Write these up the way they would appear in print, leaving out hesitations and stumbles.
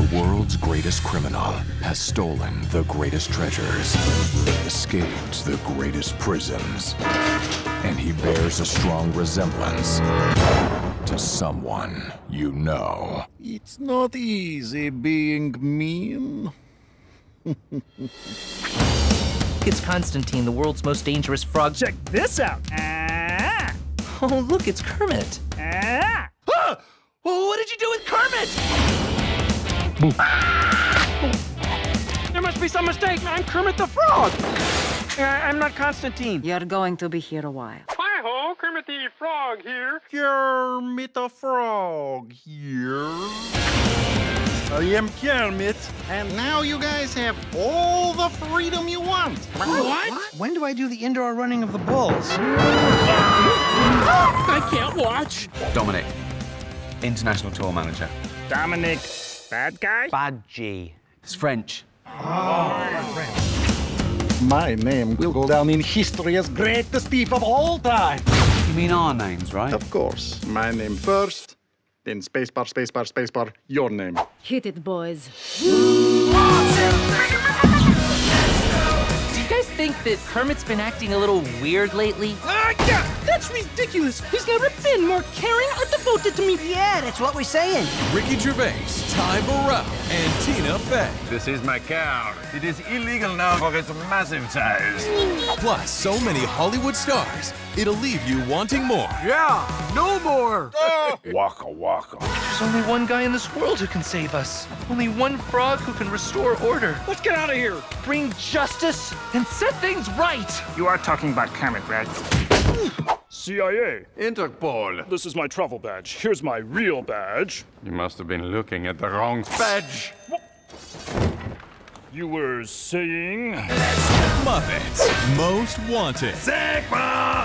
The world's greatest criminal has stolen the greatest treasures, escaped the greatest prisons, and he bears a strong resemblance to someone you know. It's not easy being mean. It's Constantine, the world's most dangerous frog. Check this out! Ah! Oh, look, it's Kermit. Ah! Ah! Well, what did you do with Kermit? Ah! There must be some mistake. I'm Kermit the Frog. I'm not Constantine. You're going to be here a while. Hi-ho, Kermit the Frog here. Kermit the Frog here. I am Kermit, and now you guys have all the freedom you want. What? When do I do the indoor running of the bulls? I can't watch. Dominic, international tour manager. Dominic, bad guy? Bad G. It's French. Oh, French. My name will go down in history as greatest thief of all time. You mean our names, right? Of course. My name first. Then spacebar, spacebar, spacebar, your name. Hit it, boys. Do you guys think that Kermit's been acting a little weird lately? Yeah! That's ridiculous! He's never been more caring or devoted to me. Yeah, that's what we're saying. Ricky Gervais, Ty Burrell, and Tina Fey. This is my cow. It is illegal now for its massive size. Plus, so many Hollywood stars, it'll leave you wanting more. Yeah, no more! Waka waka. There's only one guy in this world who can save us. Only one frog who can restore order. Let's get out of here! Bring justice and set things right! You are talking about Kermit, right? CIA. Interpol. This is my travel badge. Here's my real badge. You must have been looking at the wrong badge. What? You were saying? Muppets Most Wanted. Sigma!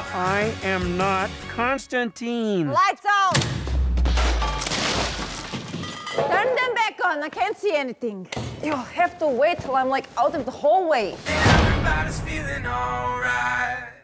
I am not Constantine. Lights out! Turn them back on. I can't see anything. You'll have to wait till I'm like out of the hallway. Everybody's feeling all right.